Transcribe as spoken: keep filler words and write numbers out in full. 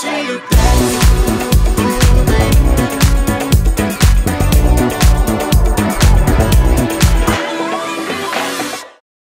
say you're better.